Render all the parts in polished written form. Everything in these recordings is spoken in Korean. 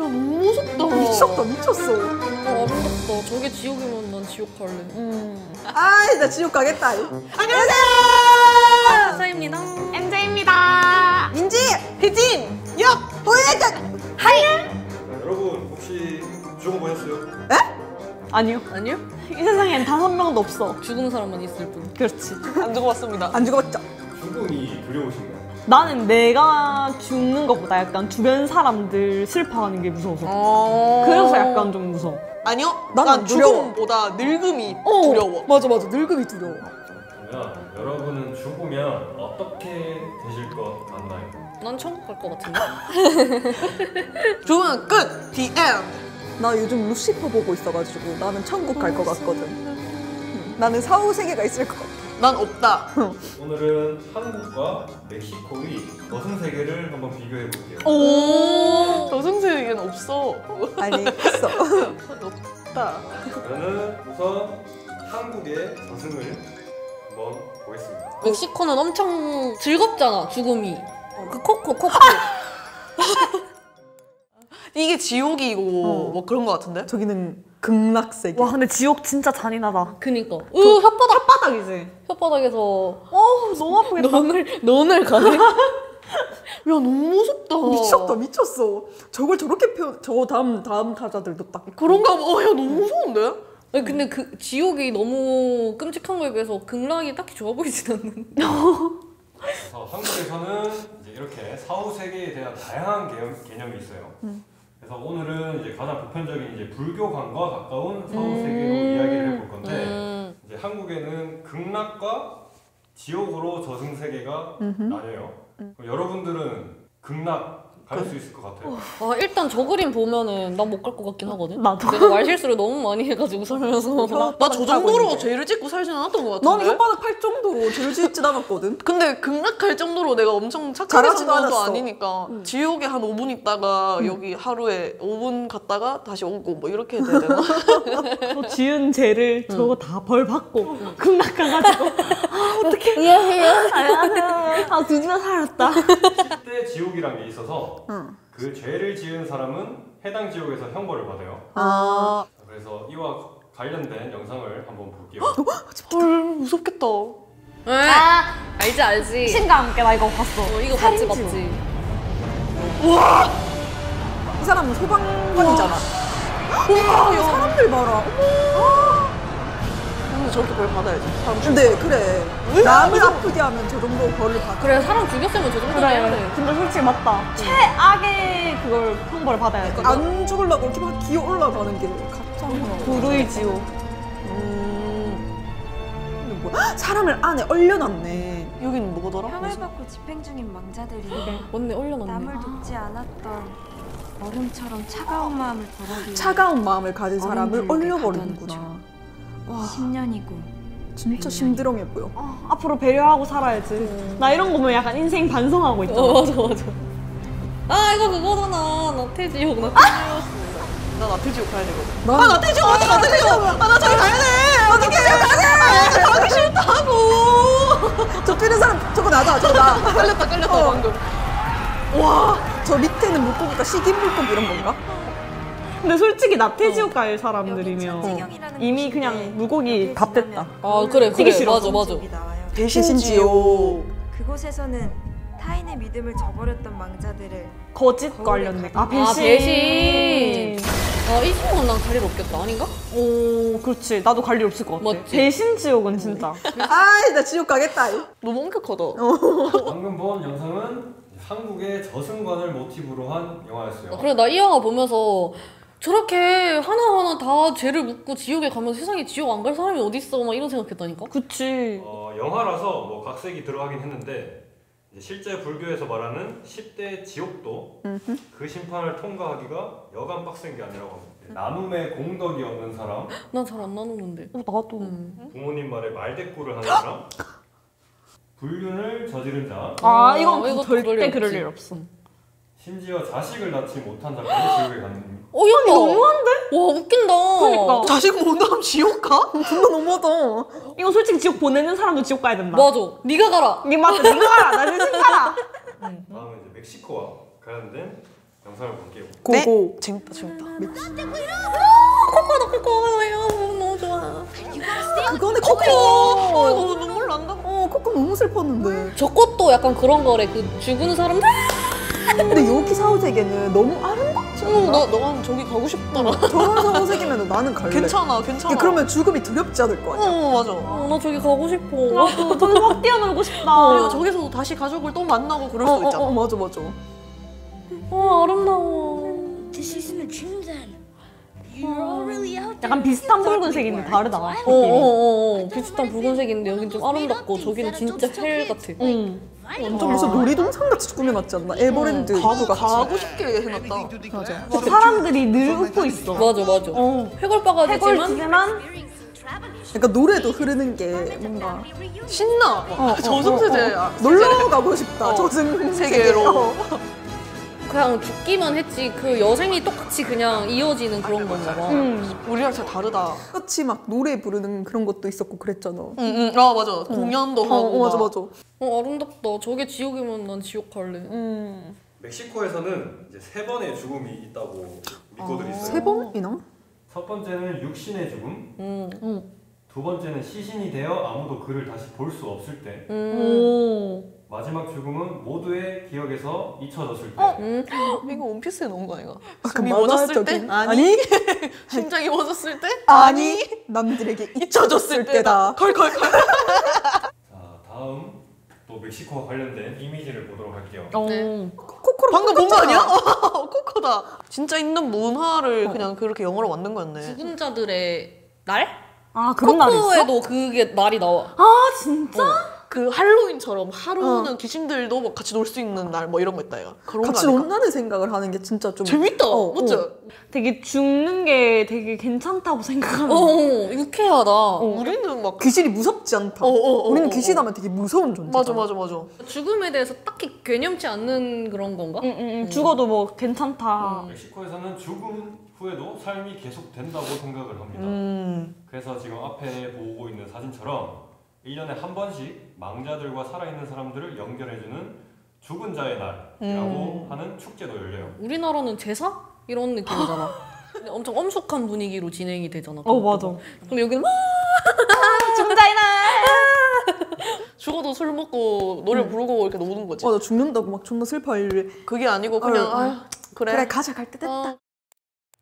너무 무섭다. 미쳤다, 미쳤어. 아, 무섭다. 저게 지옥이면 난 지옥 갈래. 아이, 나 지옥 가겠다. 안녕하세요! 차차입니다. MJ입니다. 민지! 혜진! 역! 도예장! 하이! 여러분, 혹시 죽은 보셨어요? 에? 아니요. 아니요? 이 세상엔 단 한 명도 없어. 죽은 사람만 있을 뿐. 그렇지. 안 죽어봤습니다. 안 죽어봤죠? 죽음이 두려우신가요? 나는 내가 죽는 것보다 약간 주변 사람들 슬퍼하는 게 무서워서 그래서 약간 좀 무서워. 아니요? 난 죽음보다 늙음이 두려워. 맞아 맞아, 늙음이 두려워. 그러면 여러분은 죽으면 어떻게 되실 것 같나요? 난 천국 갈 것 같은데? 죽으면 끝! DM! 나 요즘 루시퍼 보고 있어가지고 나는 천국 갈 것 같거든. 나는 사후 세계가 있을 것 같아. 난 없다. 오늘은 한국과 멕시코의 저승세계를 한번 비교해볼게요. 오, 저승세계는 없어. 아니, 있어. 없다. 저는 우선 한국의 저승을 한번 보겠습니다. 멕시코는 엄청 즐겁잖아, 죽음이. 그 코코. 이게 지옥이고 뭐 그런 거 같은데? 저기는 극락세계. 와 근데 지옥 진짜 잔인하다. 그니까. 으 혓바닥이지. 혓바닥에서 어우 너무 아프겠다. 너늘 가네. 야 너무 무섭다. 미쳤다, 미쳤어. 저걸 저렇게 표현. 저 다음 타자들도 딱 그런가 봐. 야 너무 무서운데? 아니, 근데 그 지옥이 너무 끔찍한 거에 비해서 극락이 딱히 좋아 보이진 않는데. 그래서 한국에서는 이제 이렇게 사후 세계에 대한 다양한 개념이 있어요. 그래서 오늘은 이제 가장 보편적인 이제 불교관과 가까운 사후 세계로 이야기를 해볼 건데 이제 한국에는 극락과 지옥으로 저승 세계가 나뉘어요. 그럼 여러분들은 극락 갈 수 있을 것 같아요? 아 일단 저 그림 보면은 난 못 갈 것 같긴 하거든. 나도. 내가 말실수를 너무 많이 해가지고 살면서 나 저 정도로 죄를 짓고 살진 않았던 것 같은데. 난 혓바닥 팔 정도로 죄를 짓진 않았거든. 근데 극락할 정도로 내가 엄청 착하게 산 것도 아니니까 지옥에 한 5분 있다가 여기 하루에 5분 갔다가 다시 오고 뭐 이렇게 해야 되나? 지은 죄를 저거 다 벌 받고 극락 가가지고 아 어떡해. 미안해요. 아 드디어 살았다. 10대 지옥이란 게 있어서 그 죄를 지은 사람은 해당 지옥에서 형벌을 받아요. 아. 그래서 이와 관련된 영상을 한번 볼게요. 헐 무섭겠다. 아 알지. 신과 함께 나 이거 봤어. 이거 봤지. 우와. 이 사람은 소방관이잖아. 우와 야, 사람들 봐라. 저렇게 벌 받아야지. 근데 그래. 남을 아프게 하면 저 정도 벌을 받아. 그래 사람 죽였으면 저 정도 해야 돼. 근데 솔직히 맞다. 최악의 그걸 형벌을 받아야 돼. 안 죽으려고 이렇게 막 기어 올라가는 게 갑자기 불의 지옥. 근데 뭐야? 사람을 안에 얼려놨네. 여기는 뭐더라? 형을 받고 집행 중인 망자들이 언니 얼려놨네. 남을 돕지 않았던 얼음처럼 차가운 마음을 버리고 차가운 마음을 가진 사람을 얼려버리는구나. 10년이고 진짜 심드렁해 보여. 앞으로 배려하고 살아야지. 나 이런 거 보면 약간 인생 반성하고 있잖아. 맞아 아 이거 그거잖아. 나태지옥. 나 나태지옥 가야 되거든. 나? 아 나태지옥 어디 나태지옥! 나 저기 가야 돼! 어떻게 가야 돼! 가기 싫다고! 저 뛰는 사람 저거 나다 저거 나. 깔렸다 방금. 와 저 밑에는 물고기가 식인 물고기 이런 건가? 근데 솔직히 나태지옥 갈 사람들이면 이미 그냥 물고기 밥 됐다. 아 그래 맞아 대신지옥. 그곳에서는 타인의 믿음을 저버렸던 망자들을 거짓 관련된 배신. 이 친구는 난 갈 일 없겠다. 아닌가? 오 그렇지. 나도 갈 일 없을 것 같아. 배신지옥은 진짜 아이 나 지옥 가겠다. 너무 엄격하다. 방금 본 영상은 한국의 저승관을 모티브로 한 영화였어요. 그래 나 이 영화 보면서 저렇게 하나하나 다 죄를 묻고 지옥에 가면 세상에 지옥 안 갈 사람이 어딨어 막 이런 생각했다니까? 그치. 영화라서 뭐 각색이 들어가긴 했는데 이제 실제 불교에서 말하는 10대 지옥도 그 심판을 통과하기가 여간 빡센 게 아니라고 합니다. 나눔의 공덕이 없는 사람. 난 잘 안 나누는데. 나도. 부모님 말에 말대꾸를 하는 사람. 불륜을 저지른 자. 아 이건 절대 그럴 일 없음. 심지어 자식을 낳지 못한 자까지 지옥에 가는. 이거 너무한데? 와 웃긴다. 그러니까 자식 못 낳으면 지옥 가? 존나 너무하다. 이거 솔직히 지옥 보내는 사람도 지옥 가야 된다. 맞아. 네가 가라. 네 맞아. 네가 가라. 나 대신 가라. 다음은 이제 멕시코와 관련된 영상을 볼게요. 고고. 네? 재밌다 재밌다. 코코도 코코예요. 너무 좋아. 그거는 코코. 이거 눈물 난다. 코코 너무 슬펐는데. 저것도 약간 그런 거래. 그 죽은 사람. 근데 여기 사후세계는 너무 아름답지 않나? 너는 저기 가고 싶더라. 저런 사후세계면 나는 갈래. 괜찮아 괜찮아. 그러면 죽음이 두렵지 않을 거 아니야? 맞아. 나 저기 가고 싶어. 나도 저기서 확 뛰어놀고 싶다. 그리고 저기서 다시 가족을 또 만나고 그럴 수도 있잖아. 맞아 맞아. 아름다워. This isn't a dream then. You're all really out there. 약간 비슷한 붉은색인데 다르다. 비슷한 붉은색인데 여긴 좀 아름답고 저기는 진짜 헬 같아. 완전 무슨 놀이동산 같이 꾸며놨지 않나? 에버랜드 가고 싶게 해놨다. 맞아. 사람들이 늘 웃고 있어. 맞아 맞아. 해골바가지지만 그러니까 노래도 흐르는 게 뭔가 신나. 저승세계 놀러 가고 싶다. 저승세계로. 그냥 죽기만 했지 그 여생이 똑같이 그냥 이어지는 그런 건가 봐. 우리랑 진짜 다르다. 똑같이 막 노래 부르는 그런 것도 있었고 그랬잖아. 아 맞아. 공연도 하고. 맞아 맞아. 아름답다. 저게 지옥이면 난 지옥 갈래. 멕시코에서는 이제 3번의 죽음이 있다고 믿고들 있어요. 3번이나? 첫 번째는 육신의 죽음. 2번째는 시신이 되어 아무도 그를 다시 볼 수 없을 때. 마지막 죽음은 모두의 기억에서 잊혀졌을 때. 이거 원피스에 넣은 거 아이가? 숨이 멎었을 때? 아니. 심장이 멎었을 때? 아니. 남들에게 잊혀졌을 때다. 컬컬컬. 자, 다음 또 멕시코와 관련된 이미지를 보도록 할게요. 네. 코코로 방금 본 거 아니야? 코코다. 진짜 있는 문화를 그냥 그렇게 영어로 만든 거였네. 죽은 자들의 날? 아, 그런 날이 있어? 코코에도 그게 날이 나와. 아, 진짜? 그 할로윈처럼 하루는 귀신들도 막 같이 놀 수 있는 날 뭐 이런 거 있다 얘가. 같이 논다는 생각을 하는 게 진짜 좀 재밌다. 맞죠? 되게 죽는 게 되게 괜찮다고 생각하는. 유쾌하다. 우리는 막 귀신이 무섭지 않다. 우리는 귀신하면 되게 무서운 존재. 맞아. 죽음에 대해서 딱히 개념치 않는 그런 건가? 죽어도 뭐 괜찮다. 멕시코에서는 죽음 후에도 삶이 계속 된다고 생각을 합니다. 그래서 지금 앞에 보고 있는 사진처럼 1년에 한 번씩 망자들과 살아있는 사람들을 연결해주는 죽은 자의 날이라고 하는 축제도 열려요. 우리나라는 제사? 이런 느낌이잖아. 엄청 엄숙한 분위기로 진행이 되잖아. 맞아. 그럼 여기는 죽은 자의 날! 죽어도 술 먹고 노래 부르고 이렇게 노는 거지. 맞아, 죽는다고 막 존나 슬퍼해. 그게 아니고 그냥 그래 가자 갈 때 됐다.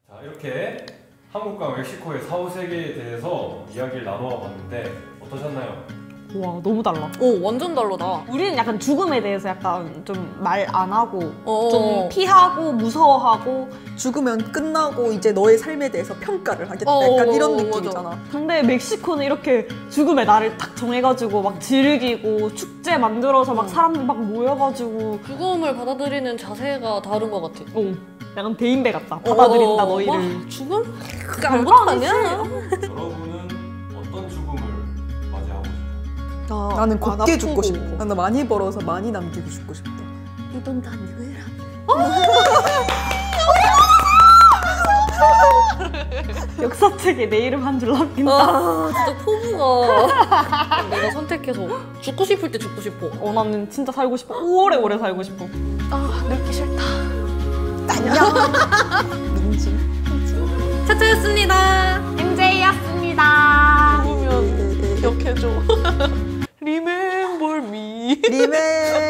자, 이렇게 한국과 멕시코의 사후세계에 대해서 이야기를 나눠 봤는데 어떠셨나요? 와 너무 달라. 완전 다르다. 우리는 약간 죽음에 대해서 약간 좀 말 안 하고 좀 피하고 무서워하고 죽으면 끝나고 이제 너의 삶에 대해서 평가를 하겠다 약간 이런 느낌이잖아. 맞아. 근데 멕시코는 이렇게 죽음의 날을 딱 정해가지고 막 즐기고 축제 만들어서 막 사람들 막 모여가지고 죽음을 받아들이는 자세가 다른 것 같아. 약간 대인배 같다. 받아들인다 너희를. 와, 죽음? 그게 아무것도 아니야. 여러분은 어떤 죽음을 맞이하고 싶어? 나는 곱게 죽고 싶어. 나는 많이 벌어서 많이 남기고 죽고 싶다. 이번 난 유해라. 역사책에 내 이름 한 줄 남긴다. 진짜 포부가. 내가 선택해서 죽고 싶을 때 죽고 싶어. 나는 진짜 살고 싶어. 오래오래 살고 싶어. 늙기 싫다. 안녕. 민지. 차차였습니다. MJ였습니다. 그러면 기억해줘. Remember me.